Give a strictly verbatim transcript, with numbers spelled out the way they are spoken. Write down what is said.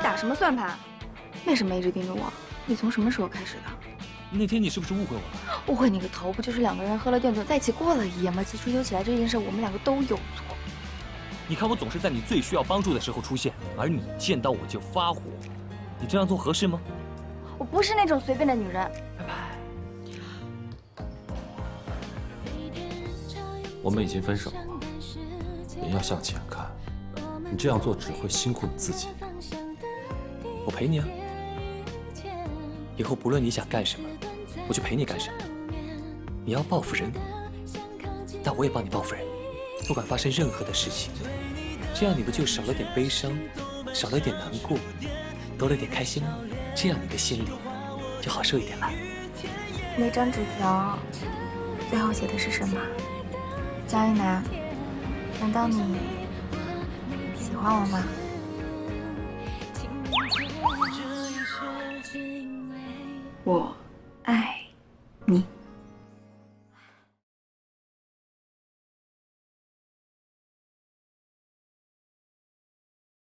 你打什么算盘？为什么一直盯着我？你从什么时候开始的？那天你是不是误会我了？误会你个头！不就是两个人喝了顿酒在一起过了一夜吗？其实追究起来这件事，我们两个都有错。你看我总是在你最需要帮助的时候出现，而你见到我就发火，你这样做合适吗？我不是那种随便的女人。拜拜。我们已经分手了，你要向前看。 你这样做只会辛苦你自己。我陪你啊！以后不论你想干什么，我就陪你干什么。你要报复人，那我也帮你报复人。不管发生任何的事情，这样你不就少了点悲伤，少了点难过，多了点开心吗？这样你的心里就好受一点了。那张纸条最后写的是什么？江一南，难道你？ 喜欢我吗？我